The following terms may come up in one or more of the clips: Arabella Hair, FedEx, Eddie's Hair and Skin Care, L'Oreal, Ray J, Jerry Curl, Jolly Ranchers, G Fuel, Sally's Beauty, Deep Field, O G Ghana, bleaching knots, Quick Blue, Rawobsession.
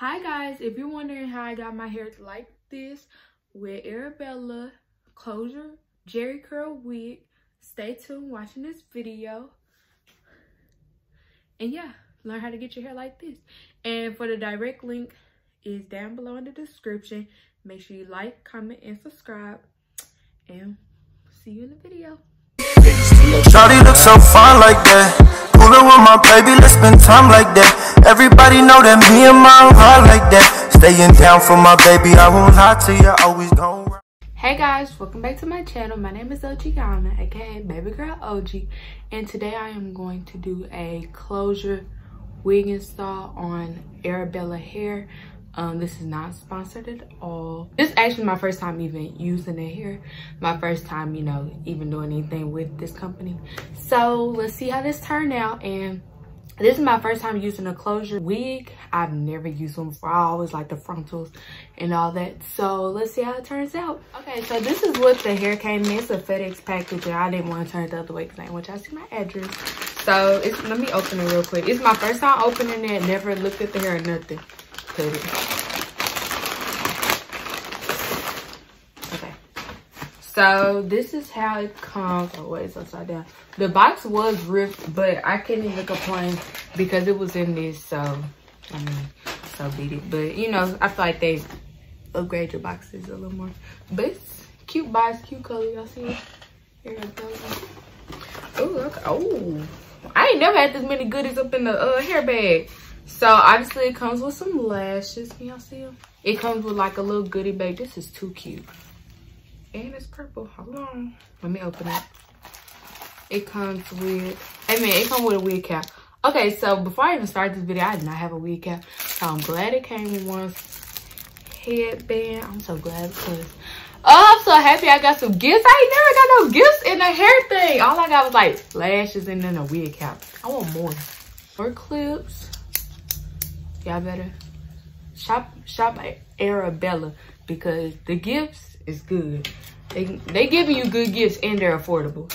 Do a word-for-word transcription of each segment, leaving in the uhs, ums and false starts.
Hi guys, if you're wondering how I got my hair like this with Arabella closure Jerry Curl wig, stay tuned watching this video, and yeah, learn how to get your hair like this. And for the direct link is down below in the description. Make sure you like, comment, and subscribe, and see you in the video. Shawty looks so fine like that. Pullin' with my baby, let's spend time like that. Everybody know that me and my heart like that. Staying down for my baby, I won't lie to you, always don't. Hey guys, welcome back to my channel. My name is O G Ghana, aka Baby Girl O G, and today I am going to do a closure wig install on Arabella Hair. Um, this is not sponsored at all. This is actually my first time even using it here. My first time, you know, even doing anything with this company. So let's see how this turned out. And this is my first time using a closure wig. I've never used them before. I always like the frontals and all that. So let's see how it turns out. Okay, so this is what the hair came in. It's a FedEx package, and I didn't want to turn it the other way because I didn't want y'all to see my address. So it's, let me open it real quick. It's my first time opening it. Never looked at the hair or nothing. Okay, so this is how it comes. Oh wait, it's upside down. The box was ripped, but I couldn't even complain because it was in this, so I mean, so beat it. But you know, I feel like they upgrade your boxes a little more. But it's cute box, cute color. Y'all see it? Here it goes. Oh, okay. Oh, I ain't never had this many goodies up in the uh, hair bag. So obviously it comes with some lashes. Can y'all see them? It comes with like a little goodie bag. This is too cute. And it's purple. Hold on. Let me open it. It comes with, I mean, it comes with a wig cap. Okay, so before I even start this video, I did not have a wig cap. So I'm glad it came with one headband. I'm so glad because, oh, I'm so happy I got some gifts. I ain't never got no gifts in a hair thing. All I got was like lashes and then a wig cap. I want more. More clips. Y'all better shop shop at Arabella because the gifts is good. They they giving you good gifts and they're affordable.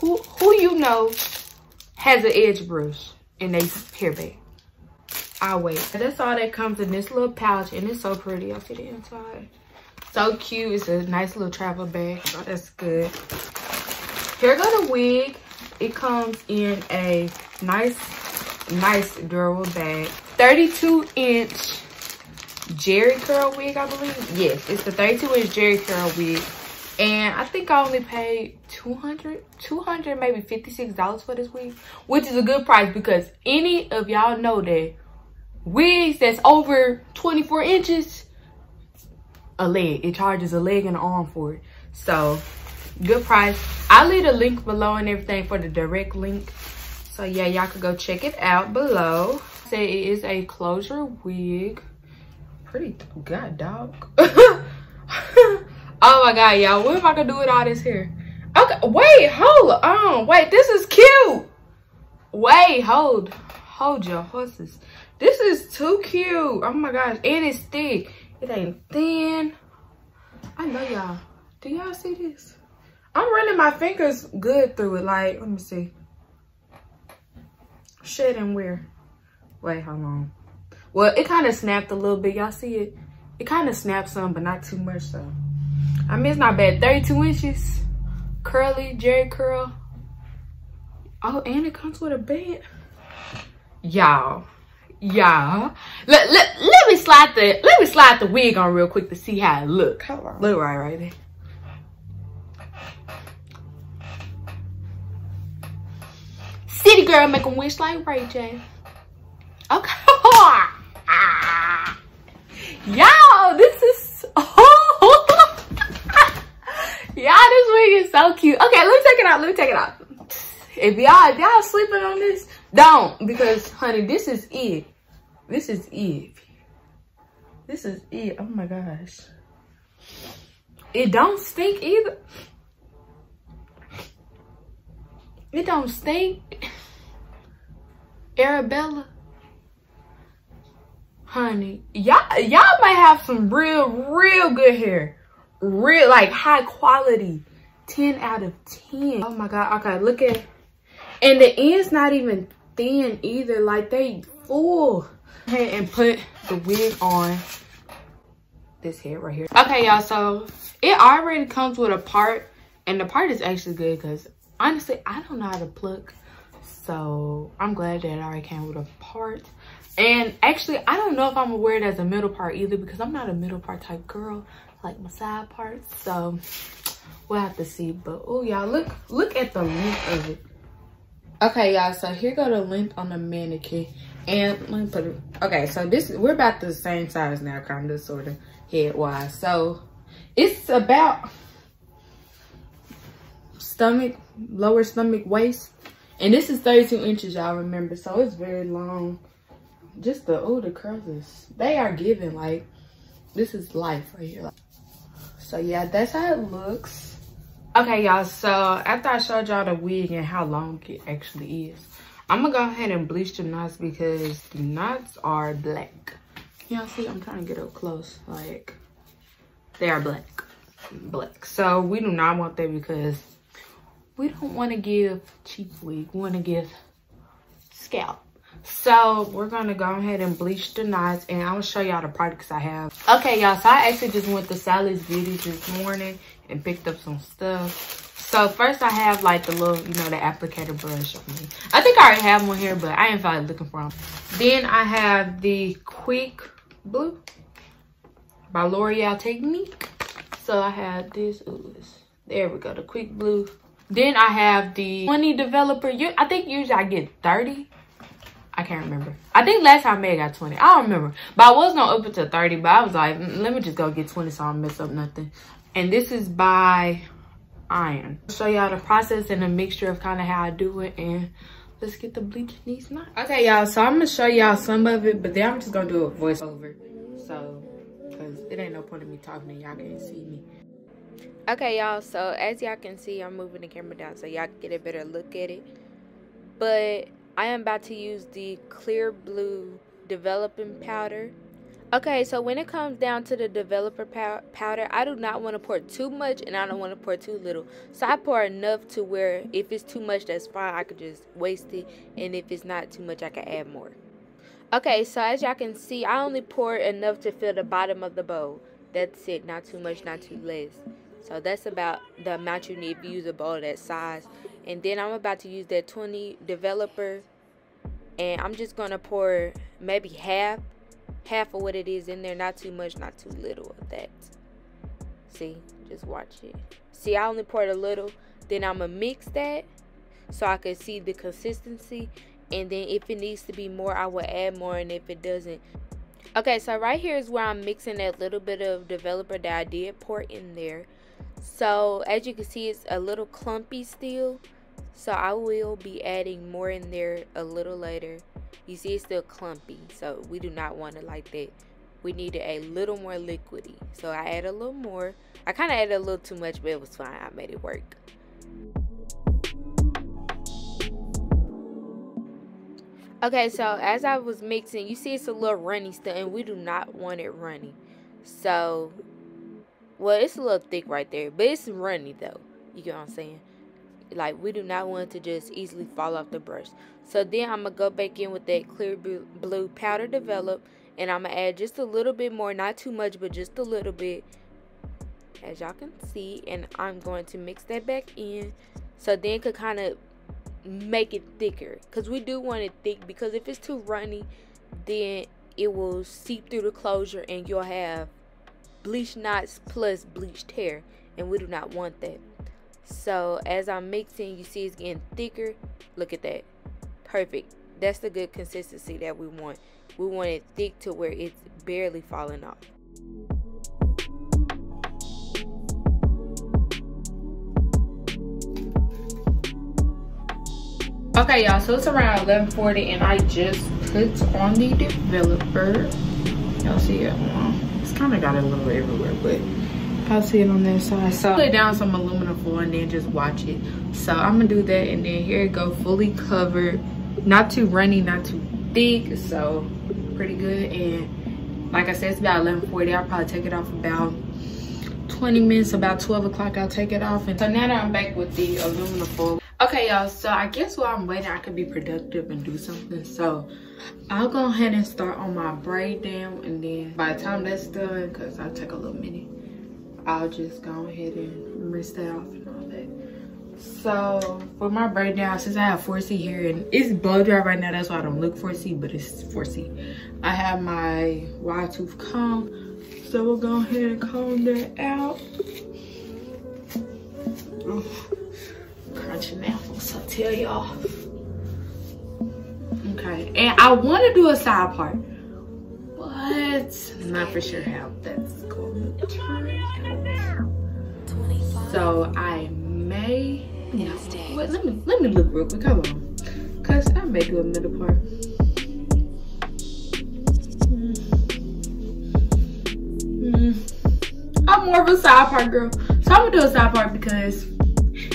Who who you know has an edge brush in their hair bag? I'll wait. So that's all that comes in this little pouch, and it's so pretty. Y'all see the inside? So cute. It's a nice little travel bag. Oh, that's good. Here go the wig. It comes in a nice. nice durable bag. Thirty-two inch Jerry Curl wig, I believe. Yes, it's the thirty-two inch Jerry Curl wig, and I think I only paid two hundred, two hundred maybe fifty-six dollars for this wig, which is a good price because any of y'all know that wigs that's over twenty-four inches, a leg, it charges a leg and an arm for it. So good price. I'll leave a link below and everything for the direct link. So yeah, y'all could go check it out below. Say it is a closure wig. Pretty god dog. Oh my god, y'all. What am I gonna do with all this hair? Okay, wait, hold on. Wait, this is cute. Wait, hold. Hold your horses. This is too cute. Oh my gosh. And it's thick. It ain't thin. I know y'all. Do y'all see this? I'm running my fingers good through it. Like, let me see. Shed and wear. Wait, how long? Well, it kind of snapped a little bit. Y'all see it? It kind of snapped some, but not too much. So, I mean, it's not bad. thirty-two inches, curly Jerry Curl. Oh, and it comes with a band. Y'all, y'all. Let, let let me slide the let me slide the wig on real quick to see how it look. How long? Look right, right there. City girl make a wish like Ray J. Okay. Y'all, this is oh. Y'all, this wig is so cute. Okay, let me take it out. Let me take it out. If y'all if y'all sleeping on this, don't, because honey, this is it. This is it. This is it. Oh my gosh. It don't stink either. It don't stink. Arabella, honey, y'all y'all might have some real real good hair, real like high quality, ten out of ten. Oh my god. Okay, look at, and the end's not even thin either, like they full. ahead and put the wig on this head right here. Okay, y'all, so it already comes with a part, and the part is actually good because honestly, I don't know how to pluck. So I'm glad that it already came with a part. And actually, I don't know if I'm gonna wear it as a middle part either because I'm not a middle part type girl. I like my side parts. So we'll have to see. But oh, y'all, look look at the length of it. Okay, y'all, so here go the length on the mannequin. And let me put it, okay, so this, we're about the same size now, kind of, sort of, head-wise. So it's about stomach, lower stomach, waist. And this is thirty-two inches, y'all, remember. So it's very long. Just the, oh, the curls is, they are giving, like, this is life right here. So, yeah, that's how it looks. Okay, y'all, so after I showed y'all the wig and how long it actually is, I'm gonna go ahead and bleach the knots because the knots are black. Y'all see, I'm trying to get up close. Like, they are black, black. So we do not want that because we don't want to give cheap wig. We want to give scalp. So we're gonna go ahead and bleach the knots, and I'm gonna show y'all the products I have. Okay, y'all, so I actually just went to Sally's Beauty this morning and picked up some stuff. So first I have like the little, you know, the applicator brush on me. I think I already have one here, but I ain't probably looking for them. Then I have the Quick Blue by L'Oreal Technique. So I have this, ooh, this, there we go, the Quick Blue. Then I have the twenty developer. You, I think usually I get thirty. I can't remember. I think last time I made I got twenty. I don't remember. But I was gonna up it to thirty, but I was like, let me just go get twenty so I don't mess up nothing. And this is by Iron. I'll show y'all the process and a mixture of kind of how I do it, and let's get the bleach knees knot. Okay, y'all, so I'm gonna show y'all some of it, but then I'm just gonna do a voiceover, so because it ain't no point in me talking and y'all can't see me. Okay, y'all, so as y'all can see, I'm moving the camera down so y'all can get a better look at it, but I am about to use the Clear Blue developing powder. Okay, so when it comes down to the developer powder, I do not want to pour too much and I don't want to pour too little. So I pour enough to where if it's too much, that's fine. I could just waste it. And if it's not too much, I can add more. Okay, so as y'all can see, I only poured enough to fill the bottom of the bowl. That's it. Not too much, not too less. So that's about the amount you need if you use a bowl that size. And then I'm about to use that twenty developer. And I'm just going to pour maybe half. half of what it is in there, not too much, not too little of that. See, just watch it. See, I only poured a little. Then I'm gonna mix that so I can see the consistency, and then if it needs to be more, I will add more, and if it doesn't, okay. So right here is where I'm mixing that little bit of developer that I did pour in there. So as you can see, it's a little clumpy still, so I will be adding more in there a little later. You see, it's still clumpy, so we do not want it like that. We needed a little more liquidy, so I add a little more. I kind of added a little too much, but it was fine. I made it work. Okay, so as I was mixing, you see it's a little runny still, and we do not want it runny. So, well, it's a little thick right there, but it's runny though. You get what I'm saying? Like, we do not want to just easily fall off the brush. So then I'm going to go back in with that Clear Blue powder develop, and I'm going to add just a little bit more, not too much, but just a little bit, as y'all can see. And I'm going to mix that back in so then it could kind of make it thicker, because we do want it thick, because if it's too runny, then it will seep through the closure and you'll have bleached knots plus bleached hair, and we do not want that. So as I'm mixing, you see it's getting thicker. Look at that. Perfect. That's the good consistency that we want. We want it thick to where it's barely falling off. Okay, y'all, so it's around eleven forty, and I just put on the developer. Y'all see it? It's kind of got a little everywhere, but I'll see it on that side. So put down some aluminum foil and then just watch it. So I'm gonna do that, and then here it go, fully covered, not too runny, not too thick, so pretty good. And like I said, it's about eleven forty. I'll probably take it off about twenty minutes, about twelve o'clock I'll take it off. And so now that I'm back with the aluminum foil. Okay, y'all, so I guess while I'm waiting, I could be productive and do something. So I'll go ahead and start on my braid down, and then by the time that's done, because I'll take a little minute, I'll just go ahead and rinse that off and all that. So for my braid down, since I have four C hair and it's blow dry right now, that's why I don't look four C, but it's four C. I have my wide tooth comb, so we'll go ahead and comb that out. Oof. Crunching that, so I tell y'all. Okay, and I want to do a side part, but I'm not for sure how that's going to turn out. So I may. No, wait, let me let me look real quick. Come on, cause I may do a middle part. Mm. Mm. I'm more of a side part girl, so I'm gonna do a side part because.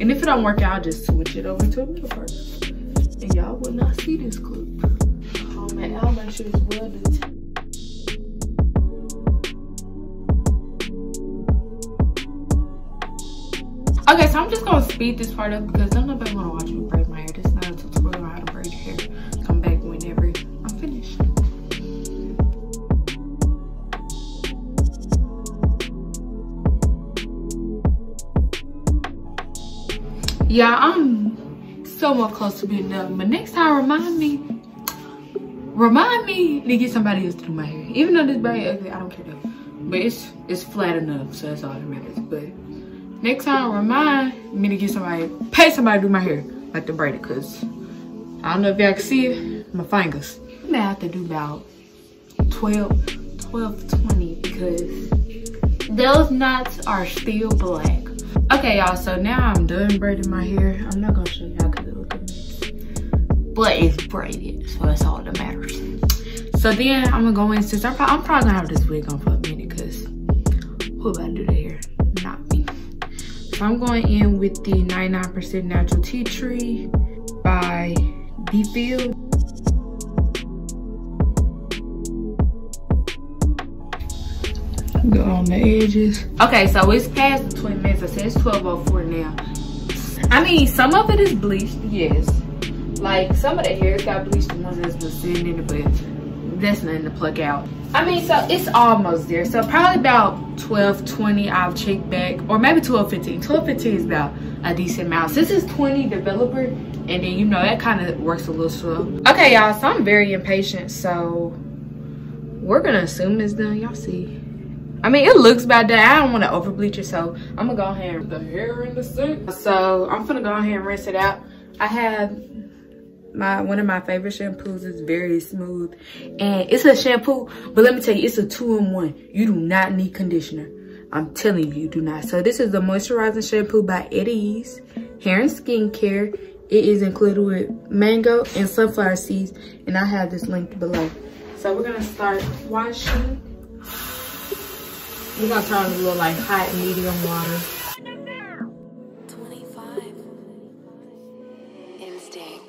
And if it don't work out, I'll just switch it over to a middle part. And y'all will not see this clip. Oh man, I'll make sure it's well done. Okay, so I'm just gonna speed this part up because don't nobody wanna watch me braid my hair. This is not a tutorial on how to braid your hair. Come back whenever I'm finished. Yeah, I'm so much close to being done, but next time remind me, remind me to get somebody else to do my hair. Even though this braid ugly, I don't care though. But it's it's flat enough, so that's all that matters. But next time remind me to get somebody, pay somebody to do my hair, like the braider, cause I don't know if y'all can see it, my fingers. I'm gonna have to do about twelve, twelve, twenty because those knots are still black. Okay, y'all, so now I'm done braiding my hair. I'm not gonna show y'all because it looks a mess. But it's braided, so that's all that matters. So then I'm gonna go in, since I'm, pro I'm probably gonna have this wig on for a minute because who about to do the hair? Not me. So I'm going in with the ninety-nine percent Natural Tea Tree by Deep Field. Go on the edges. Okay, so it's past twenty minutes. I said it's twelve oh four now. I mean, some of it is bleached, yes. Like, some of the hairs got bleached, the ones that's been sitting in it, but that's nothing to pluck out. I mean, so it's almost there. So probably about twelve twenty, I'll check back, or maybe twelve fifteen. twelve fifteen is about a decent amount. This is twenty developer, and then, you know, that kind of works a little slow. Okay, y'all, so I'm very impatient, so we're gonna assume it's done. Y'all see. I mean, it looks about done. I don't want to over bleach it, so I'm gonna go ahead and put the hair in the sink. So I'm gonna go ahead and rinse it out. I have my one of my favorite shampoos. It's very smooth, and it's a shampoo, but let me tell you, it's a two-in-one. You do not need conditioner. I'm telling you, you do not. So this is the moisturizing shampoo by Eddie's Hair and Skin Care. It is included with mango and sunflower seeds, and I have this linked below. So we're gonna start washing. We're gonna try a little like hot medium water. twenty-five instinct.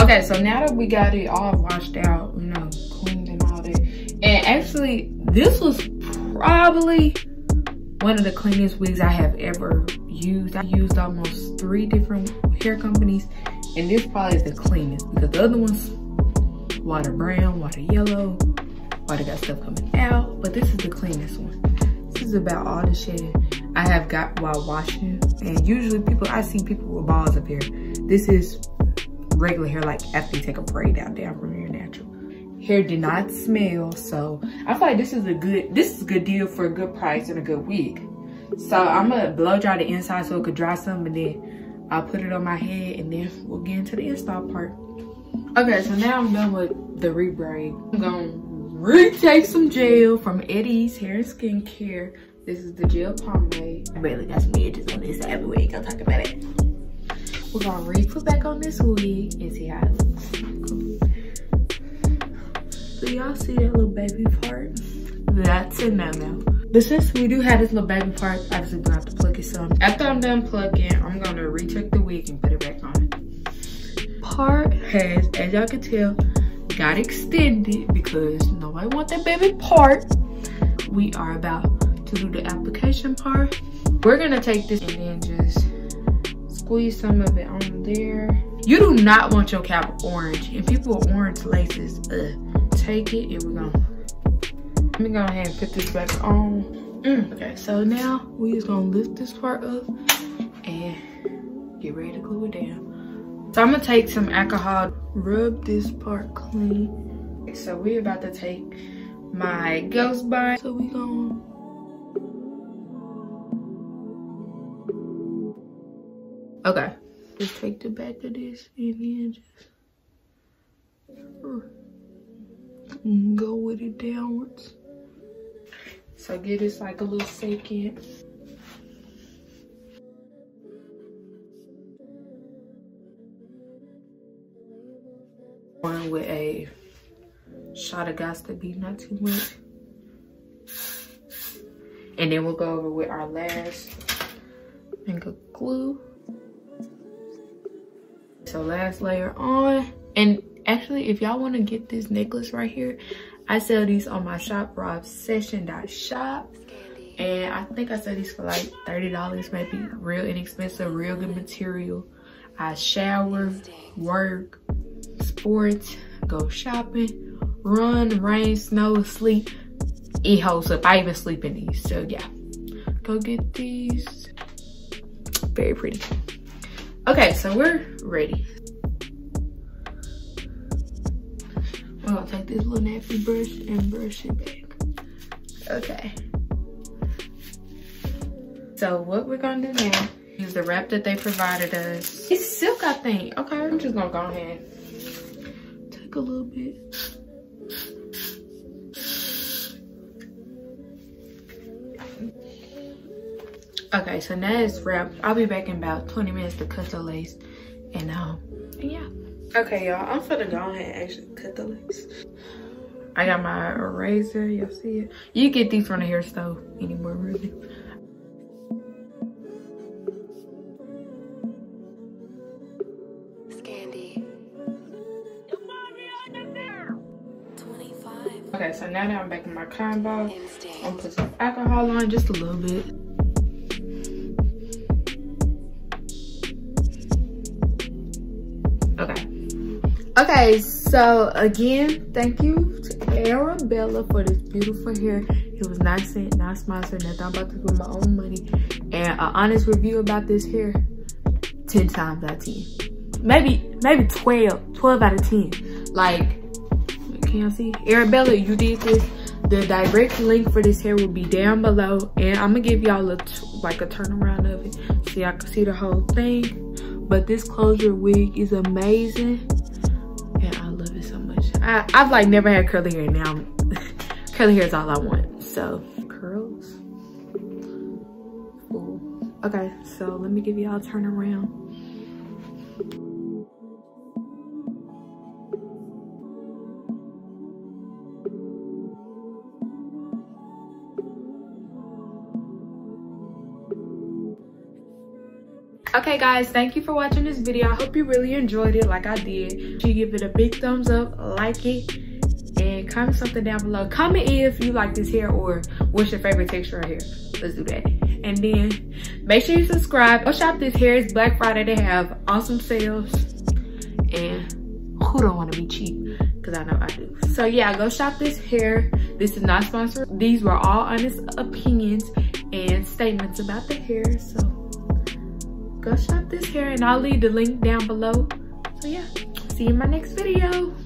Okay, so now that we got it all washed out, you know, cleaned and all that, and actually, this was probably one of the cleanest wigs I have ever used. I used almost three different hair companies, and this probably is the cleanest because the other ones, water brown, water yellow, water got stuff coming out, but this is the cleanest one. This is about all the shit I have got while washing, and usually people, I see people with balls up here. This is regular hair like after you take a braid out down from your natural. Hair did not smell, so I feel like this is a good this is a good deal for a good price and a good wig. So I'm gonna blow dry the inside so it could dry some, and then I'll put it on my head, and then we'll get into the install part. Okay, so now I'm done with the re-braid. I'm gonna retake some gel from Eddie's Hair and Skin Care. This is the gel pomade. I barely got some edges on this side of the wig. I'll talk about it. We're gonna re-put back on this wig and see how it looks. So y'all see that little baby part? That's a no-no. But since we do have this little baby part, I'm just gonna have to pluck it some. After I'm done plucking, I'm gonna re-tuck the wig and put it back on. Part has, as y'all can tell, got extended because nobody wants that baby part. We are about to do the application part. We're gonna take this and then just squeeze some of it on there. You do not want your cap orange. If people with orange laces, uh, take it and we're gonna Let me go ahead and put this back on. Mm. Okay, so now we just gonna lift this part up and get ready to glue it down. So I'm gonna take some alcohol, rub this part clean. Okay, so we're about to take my ghost bond. So we gonna Okay, just take the back of this and then just and go with it downwards. So give this like a little second. One with a shot of gossip beat, not too much. And then we'll go over with our last thing of glue. So last layer on. And actually, if y'all want to get this necklace right here, I sell these on my shop, Rawobsession dot shop. And I think I sell these for like thirty dollars, maybe. Real inexpensive, real good material. I shower, work, sports, go shopping, run, rain, snow, sleep. It holds up. I even sleep in these. So yeah, go get these. Very pretty. Okay, so we're ready. I'm gonna take this little nappy brush and brush it back. Okay. So what we're gonna do now is the wrap that they provided us. It's silk, I think. Okay, I'm just gonna go ahead and take a little bit. Okay, so now it's wrapped. I'll be back in about twenty minutes to cut the lace, and um, yeah. Okay, y'all, I'm finna go ahead and actually cut the lace. I got my eraser, y'all see it? You get these from the hair store anymore, really. Scandy. twenty-five. Okay, so now that I'm back in my combo, I'm gonna put some alcohol on, just a little bit. Okay, so again, thank you to Arabella for this beautiful hair. It was not sent, not sponsored, nothing. I'm about to do my own money. And an honest review about this hair, ten times out of ten. Maybe, maybe twelve, twelve out of ten. Like, can y'all see? Arabella, you did this. The direct link for this hair will be down below. And I'm gonna give y'all a, like a turnaround of it so y'all can see the whole thing. But this closure wig is amazing. I, I've like never had curly hair, now curly hair is all I want. So curls. Ooh. Okay, so let me give y'all a turn around. Okay guys, thank you for watching this video. I hope you really enjoyed it like I did. You give it a big thumbs up, like it, and comment something down below. Comment if you like this hair or what's your favorite texture of hair. Let's do that. And then make sure you subscribe. Go shop this hair. It's Black Friday. They have awesome sales. And who don't want to be cheap? Because I know I do. So yeah, go shop this hair. This is not sponsored. These were all honest opinions and statements about the hair. So go shop this hair, and I'll leave the link down below. So yeah. see you in my next video.